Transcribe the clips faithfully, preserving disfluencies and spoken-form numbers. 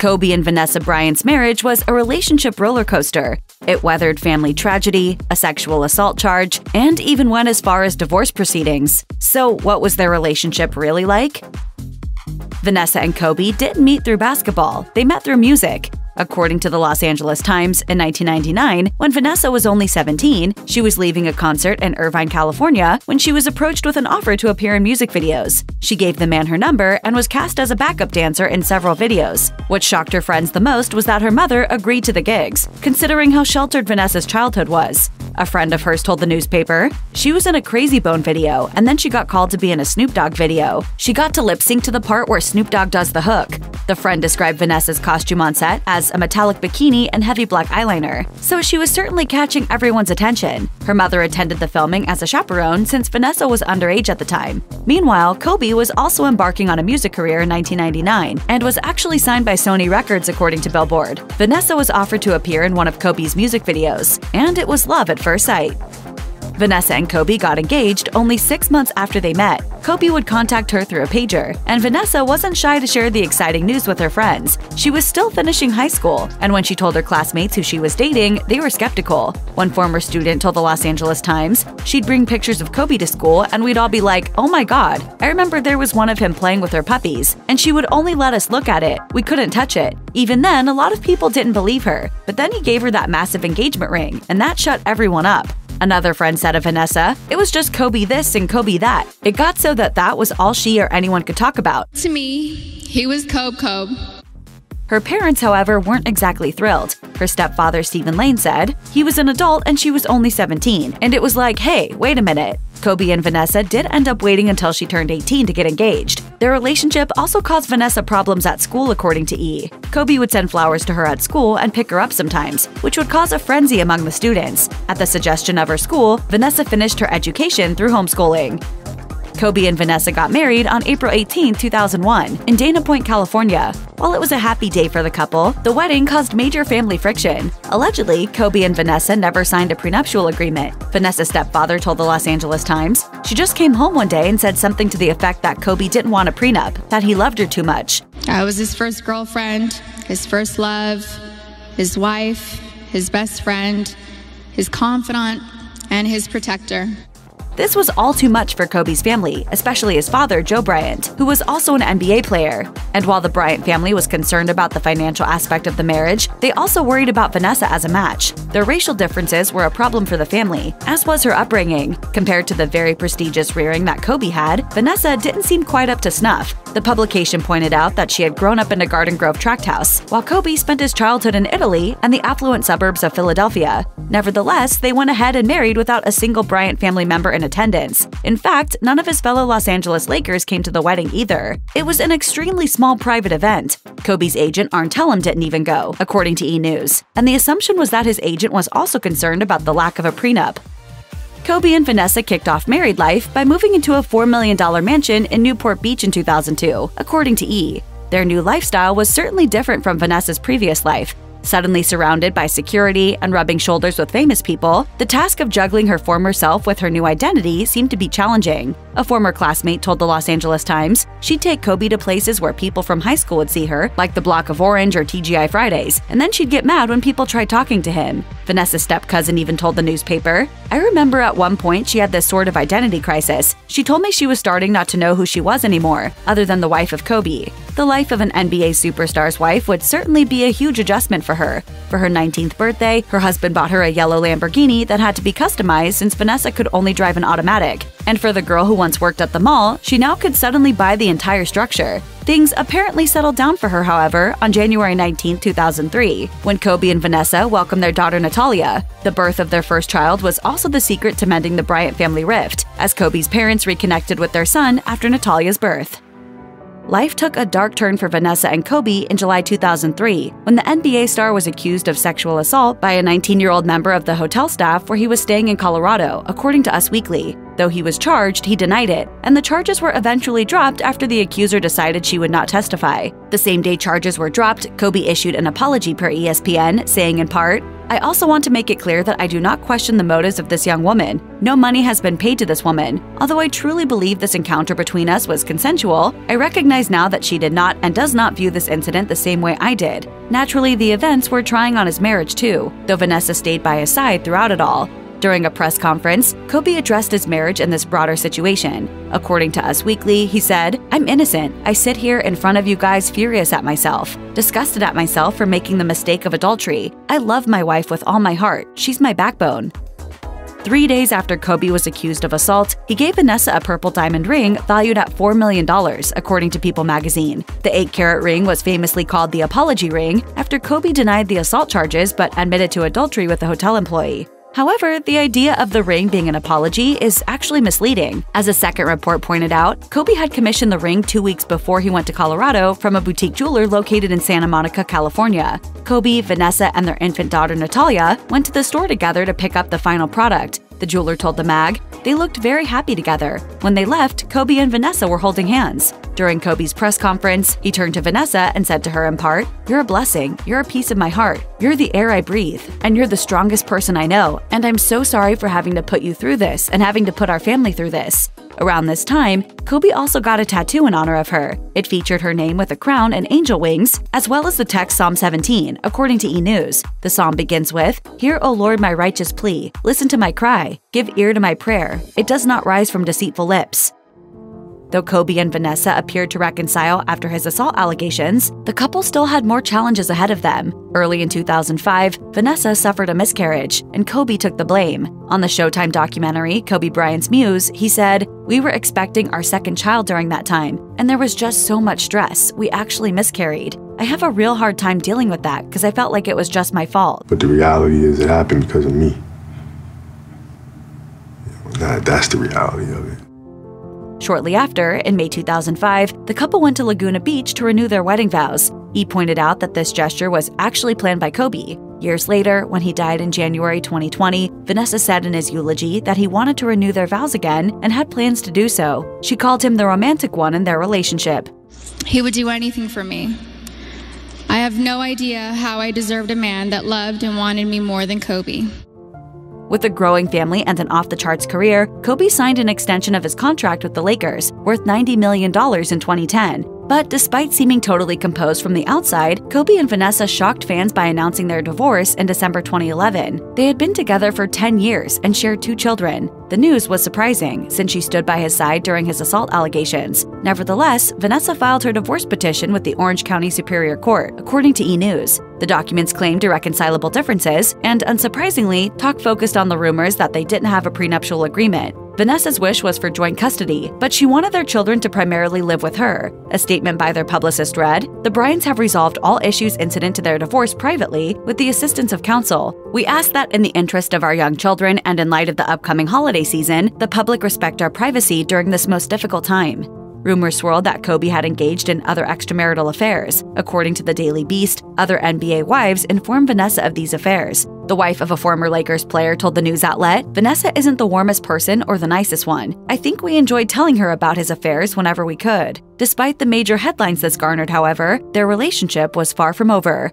Kobe and Vanessa Bryant's marriage was a relationship roller coaster. It weathered family tragedy, a sexual assault charge, and even went as far as divorce proceedings. So what was their relationship really like? Vanessa and Kobe didn't meet through basketball, they met through music. According to the Los Angeles Times, in nineteen ninety-nine, when Vanessa was only seventeen, she was leaving a concert in Irvine, California when she was approached with an offer to appear in music videos. She gave the man her number and was cast as a backup dancer in several videos. What shocked her friends the most was that her mother agreed to the gigs, considering how sheltered Vanessa's childhood was. A friend of hers told the newspaper, "She was in a Crazy Bone video, and then she got called to be in a Snoop Dogg video. She got to lip-sync to the part where Snoop Dogg does the hook." The friend described Vanessa's costume on set as a metallic bikini and heavy black eyeliner, so she was certainly catching everyone's attention. Her mother attended the filming as a chaperone since Vanessa was underage at the time. Meanwhile, Kobe was also embarking on a music career in nineteen ninety-nine and was actually signed by Sony Records, according to Billboard. Vanessa was offered to appear in one of Kobe's music videos, and it was love at first sight. Vanessa and Kobe got engaged only six months after they met. Kobe would contact her through a pager, and Vanessa wasn't shy to share the exciting news with her friends. She was still finishing high school, and when she told her classmates who she was dating, they were skeptical. One former student told the Los Angeles Times, "She'd bring pictures of Kobe to school, and we'd all be like, oh my god, I remember there was one of him playing with her puppies, and she would only let us look at it. We couldn't touch it." Even then, a lot of people didn't believe her, but then he gave her that massive engagement ring, and that shut everyone up. Another friend said of Vanessa, "It was just Kobe this and Kobe that. It got so that that was all she or anyone could talk about. To me, he was Kobe Kobe." Her parents, however, weren't exactly thrilled. Her stepfather, Stephen Lane, said, "He was an adult and she was only seventeen, and it was like, hey, wait a minute." Kobe and Vanessa did end up waiting until she turned eighteen to get engaged. Their relationship also caused Vanessa problems at school, according to E! Kobe would send flowers to her at school and pick her up sometimes, which would cause a frenzy among the students. At the suggestion of her school, Vanessa finished her education through homeschooling. Kobe and Vanessa got married on April eighteenth two thousand one, in Dana Point, California. While it was a happy day for the couple, the wedding caused major family friction. Allegedly, Kobe and Vanessa never signed a prenuptial agreement. Vanessa's stepfather told the Los Angeles Times, "She just came home one day and said something to the effect that Kobe didn't want a prenup, that he loved her too much. I was his first girlfriend, his first love, his wife, his best friend, his confidant, and his protector." This was all too much for Kobe's family, especially his father, Joe Bryant, who was also an N B A player. And while the Bryant family was concerned about the financial aspect of the marriage, they also worried about Vanessa as a match. Their racial differences were a problem for the family, as was her upbringing. Compared to the very prestigious rearing that Kobe had, Vanessa didn't seem quite up to snuff. The publication pointed out that she had grown up in a Garden Grove tract house, while Kobe spent his childhood in Italy and the affluent suburbs of Philadelphia. Nevertheless, they went ahead and married without a single Bryant family member in a attendance. In fact, none of his fellow Los Angeles Lakers came to the wedding either. It was an extremely small private event. Kobe's agent, Arne Tellem, didn't even go, according to E! News, and the assumption was that his agent was also concerned about the lack of a prenup. Kobe and Vanessa kicked off married life by moving into a four million dollar mansion in Newport Beach in two thousand two, according to E! Their new lifestyle was certainly different from Vanessa's previous life. Suddenly surrounded by security and rubbing shoulders with famous people, the task of juggling her former self with her new identity seemed to be challenging. A former classmate told the Los Angeles Times, "She'd take Kobe to places where people from high school would see her, like the Block of Orange or T G I Fridays, and then she'd get mad when people tried talking to him." Vanessa's step-cousin even told the newspaper, "I remember at one point she had this sort of identity crisis. She told me she was starting not to know who she was anymore, other than the wife of Kobe." The life of an N B A superstar's wife would certainly be a huge adjustment for For her. For her nineteenth birthday, her husband bought her a yellow Lamborghini that had to be customized since Vanessa could only drive an automatic. And for the girl who once worked at the mall, she now could suddenly buy the entire structure. Things apparently settled down for her, however, on January nineteenth two thousand three, when Kobe and Vanessa welcomed their daughter Natalia. The birth of their first child was also the secret to mending the Bryant family rift, as Kobe's parents reconnected with their son after Natalia's birth. Life took a dark turn for Vanessa and Kobe in July two thousand three, when the N B A star was accused of sexual assault by a nineteen-year-old member of the hotel staff where he was staying in Colorado, according to Us Weekly. Though he was charged, he denied it, and the charges were eventually dropped after the accuser decided she would not testify. The same day charges were dropped, Kobe issued an apology per E S P N, saying in part, I also want to make it clear that I do not question the motives of this young woman. No money has been paid to this woman. Although I truly believe this encounter between us was consensual, I recognize now that she did not and does not view this incident the same way I did. Naturally, the events were trying on his marriage too, though Vanessa stayed by his side throughout it all. During a press conference, Kobe addressed his marriage and this broader situation. According to Us Weekly, he said, "I'm innocent. I sit here in front of you guys furious at myself, disgusted at myself for making the mistake of adultery. I love my wife with all my heart. She's my backbone." Three days after Kobe was accused of assault, he gave Vanessa a purple diamond ring valued at four million dollars, according to People magazine. The eight-carat ring was famously called the apology ring after Kobe denied the assault charges but admitted to adultery with the hotel employee. However, the idea of the ring being an apology is actually misleading. As a second report pointed out, Kobe had commissioned the ring two weeks before he went to Colorado from a boutique jeweler located in Santa Monica, California. Kobe, Vanessa, and their infant daughter Natalia went to the store together to pick up the final product. The jeweler told the mag, "They looked very happy together." When they left, Kobe and Vanessa were holding hands. During Kobe's press conference, he turned to Vanessa and said to her in part, "You're a blessing, you're a piece of my heart, you're the air I breathe, and you're the strongest person I know, and I'm so sorry for having to put you through this and having to put our family through this." Around this time, Kobe also got a tattoo in honor of her. It featured her name with a crown and angel wings, as well as the text Psalm seventeen, according to E! News. The psalm begins with, "Hear, O Lord, my righteous plea. Listen to my cry. Give ear to my prayer. It does not rise from deceitful lips." Though Kobe and Vanessa appeared to reconcile after his assault allegations, the couple still had more challenges ahead of them. Early in two thousand five, Vanessa suffered a miscarriage, and Kobe took the blame. On the Showtime documentary, Kobe Bryant's Muse, he said, "We were expecting our second child during that time, and there was just so much stress. We actually miscarried. I have a real hard time dealing with that because I felt like it was just my fault." But the reality is it happened because of me. That, that's the reality of it. Shortly after, in May two thousand five, the couple went to Laguna Beach to renew their wedding vows. E! Pointed out that this gesture was actually planned by Kobe. Years later, when he died in January twenty twenty, Vanessa said in his eulogy that he wanted to renew their vows again and had plans to do so. She called him the romantic one in their relationship. "He would do anything for me. I have no idea how I deserved a man that loved and wanted me more than Kobe." With a growing family and an off-the-charts career, Kobe signed an extension of his contract with the Lakers, worth ninety million dollars in twenty ten. But despite seeming totally composed from the outside, Kobe and Vanessa shocked fans by announcing their divorce in December twenty eleven. They had been together for ten years and shared two children. The news was surprising, since she stood by his side during his assault allegations. Nevertheless, Vanessa filed her divorce petition with the Orange County Superior Court, according to E! News. The documents claimed irreconcilable differences, and unsurprisingly, talk focused on the rumors that they didn't have a prenuptial agreement. Vanessa's wish was for joint custody, but she wanted their children to primarily live with her. A statement by their publicist read, "The Bryants have resolved all issues incident to their divorce privately with the assistance of counsel. We ask that in the interest of our young children and in light of the upcoming holiday season, the public respect our privacy during this most difficult time." Rumors swirled that Kobe had engaged in other extramarital affairs. According to the Daily Beast, other N B A wives informed Vanessa of these affairs. The wife of a former Lakers player told the news outlet, "Vanessa isn't the warmest person or the nicest one. I think we enjoyed telling her about his affairs whenever we could." Despite the major headlines this garnered, however, their relationship was far from over.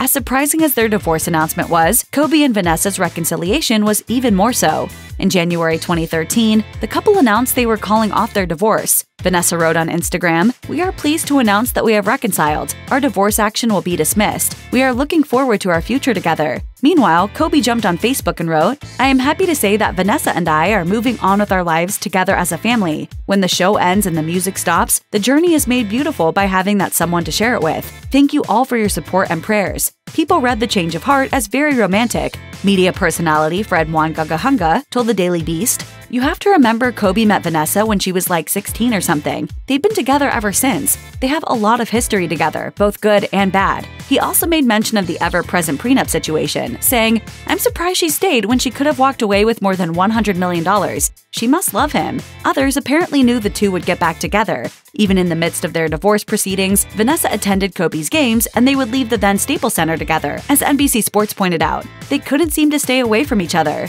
As surprising as their divorce announcement was, Kobe and Vanessa's reconciliation was even more so. In January twenty thirteen, the couple announced they were calling off their divorce. Vanessa wrote on Instagram, "We are pleased to announce that we have reconciled. Our divorce action will be dismissed. We are looking forward to our future together." Meanwhile, Kobe jumped on Facebook and wrote, "I am happy to say that Vanessa and I are moving on with our lives together as a family. When the show ends and the music stops, the journey is made beautiful by having that someone to share it with. Thank you all for your support and prayers." People read the change of heart as very romantic. Media personality Fred Juan Gagahunga told the Daily Beast, "You have to remember Kobe met Vanessa when she was like sixteen or something. They've been together ever since. They have a lot of history together, both good and bad." He also made mention of the ever-present prenup situation, saying, "I'm surprised she stayed when she could have walked away with more than one hundred million dollars. She must love him." Others apparently knew the two would get back together. Even in the midst of their divorce proceedings, Vanessa attended Kobe's games and they would leave the then Staples Center together. As N B C Sports pointed out, they couldn't seem to stay away from each other.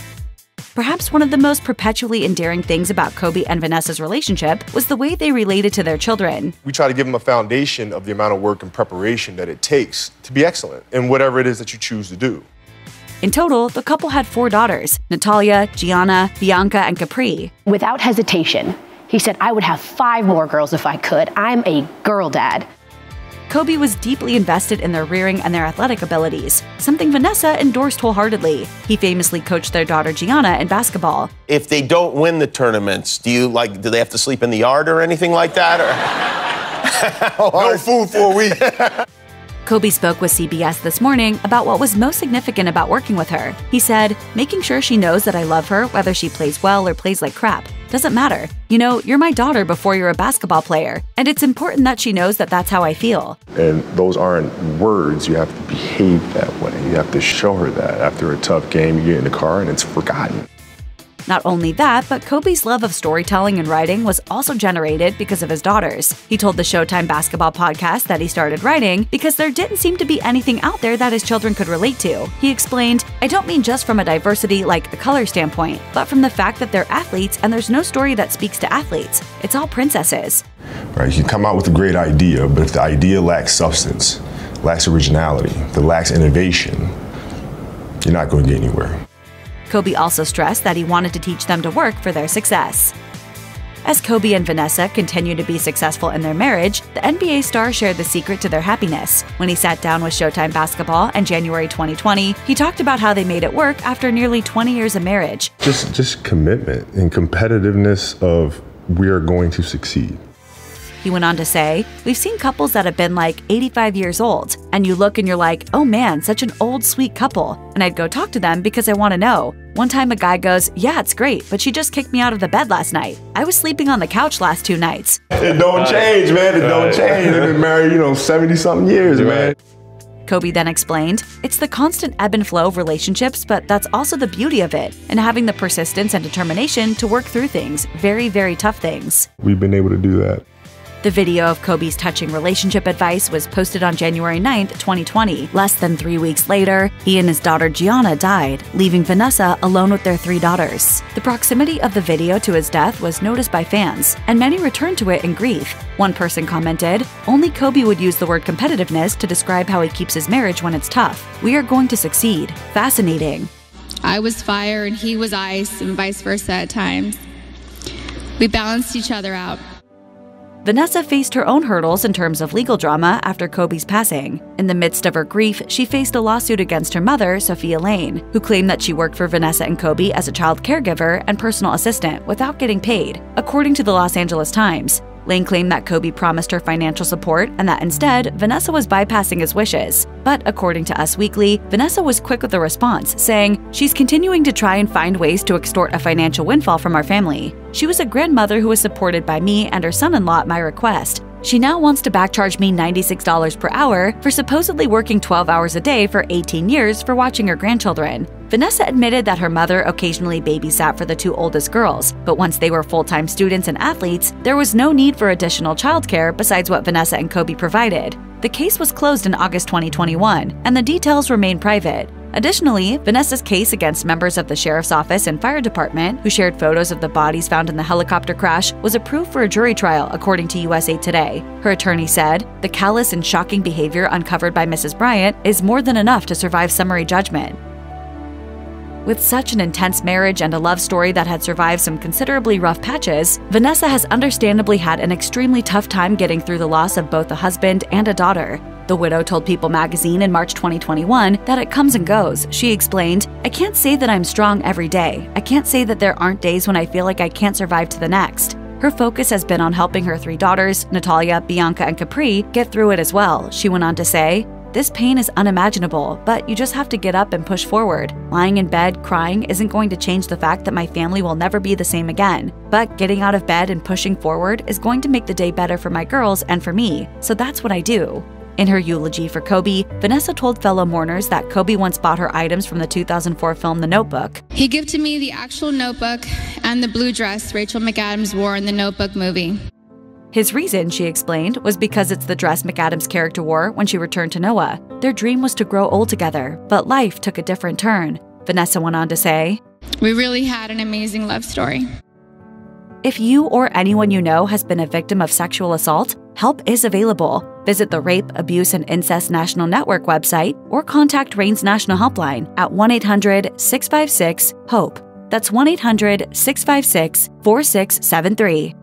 Perhaps one of the most perpetually endearing things about Kobe and Vanessa's relationship was the way they related to their children. "We try to give them a foundation of the amount of work and preparation that it takes to be excellent in whatever it is that you choose to do." In total, the couple had four daughters, Natalia, Gianna, Bianca, and Capri. Without hesitation, he said, "I would have five more girls if I could. I'm a girl dad." Kobe was deeply invested in their rearing and their athletic abilities, something Vanessa endorsed wholeheartedly. He famously coached their daughter Gianna in basketball. If they don't win the tournaments, do you like, do they have to sleep in the yard or anything like that? Or no food for a week. Kobe spoke with C B S this morning about what was most significant about working with her. He said, "Making sure she knows that I love her, whether she plays well or plays like crap. Doesn't matter. You know, you're my daughter before you're a basketball player, and it's important that she knows that that's how I feel." And those aren't words. You have to behave that way. You have to show her that. After a tough game, you get in the car and it's forgotten. Not only that, but Kobe's love of storytelling and writing was also generated because of his daughters. He told the Showtime Basketball podcast that he started writing because there didn't seem to be anything out there that his children could relate to. He explained, "I don't mean just from a diversity like the color standpoint, but from the fact that they're athletes and there's no story that speaks to athletes. It's all princesses." Right, you come out with a great idea, but if the idea lacks substance, lacks originality, that lacks innovation, you're not going to get anywhere. Kobe also stressed that he wanted to teach them to work for their success. As Kobe and Vanessa continued to be successful in their marriage, the N B A star shared the secret to their happiness. When he sat down with Showtime Basketball in January twenty twenty, he talked about how they made it work after nearly twenty years of marriage. Just, just commitment and competitiveness of we are going to succeed. He went on to say, "We've seen couples that have been like eighty-five years old, and you look and you're like, oh man, such an old, sweet couple. And I'd go talk to them because I want to know. One time a guy goes, yeah, it's great, but she just kicked me out of the bed last night. I was sleeping on the couch last two nights." It don't change, man. It don't change. They've been married, you know, seventy-something years, man. Kobe then explained, "It's the constant ebb and flow of relationships, but that's also the beauty of it, and having the persistence and determination to work through things, very, very tough things." We've been able to do that. The video of Kobe's touching relationship advice was posted on January ninth, twenty twenty. Less than three weeks later, he and his daughter Gianna died, leaving Vanessa alone with their three daughters. The proximity of the video to his death was noticed by fans, and many returned to it in grief. One person commented, "Only Kobe would use the word competitiveness to describe how he keeps his marriage when it's tough. We are going to succeed. Fascinating. I was fire and he was ice, and vice versa at times. We balanced each other out." Vanessa faced her own hurdles in terms of legal drama after Kobe's passing. In the midst of her grief, she faced a lawsuit against her mother, Sophia Lane, who claimed that she worked for Vanessa and Kobe as a child caregiver and personal assistant without getting paid, according to the Los Angeles Times. Lane claimed that Kobe promised her financial support and that instead, Vanessa was bypassing his wishes. But according to Us Weekly, Vanessa was quick with a response, saying, "She's continuing to try and find ways to extort a financial windfall from our family. She was a grandmother who was supported by me and her son-in-law at my request. She now wants to backcharge me ninety-six dollars per hour for supposedly working twelve hours a day for eighteen years for watching her grandchildren." Vanessa admitted that her mother occasionally babysat for the two oldest girls, but once they were full-time students and athletes, there was no need for additional childcare besides what Vanessa and Kobe provided. The case was closed in August twenty twenty-one, and the details remain private. Additionally, Vanessa's case against members of the Sheriff's Office and Fire Department, who shared photos of the bodies found in the helicopter crash, was approved for a jury trial, according to U S A Today. Her attorney said, "The callous and shocking behavior uncovered by Missus Bryant is more than enough to survive summary judgment." With such an intense marriage and a love story that had survived some considerably rough patches, Vanessa has understandably had an extremely tough time getting through the loss of both a husband and a daughter. The widow told People magazine in March twenty twenty-one that it comes and goes. She explained, "I can't say that I'm strong every day. I can't say that there aren't days when I feel like I can't survive to the next." Her focus has been on helping her three daughters, Natalia, Bianca, and Capri, get through it as well. She went on to say, "This pain is unimaginable, but you just have to get up and push forward. Lying in bed, crying isn't going to change the fact that my family will never be the same again. But getting out of bed and pushing forward is going to make the day better for my girls and for me, so that's what I do." In her eulogy for Kobe, Vanessa told fellow mourners that Kobe once bought her items from the two thousand four film The Notebook. "He gave to me the actual notebook and the blue dress Rachel McAdams wore in the Notebook movie." His reason, she explained, was because it's the dress McAdams' character wore when she returned to Noah. Their dream was to grow old together, but life took a different turn. Vanessa went on to say, "We really had an amazing love story." If you or anyone you know has been a victim of sexual assault, help is available. Visit the Rape, Abuse, and Incest National Network website or contact Rain's National Helpline at one eight hundred, six five six, HOPE. That's one eight hundred, six five six, four six seven three.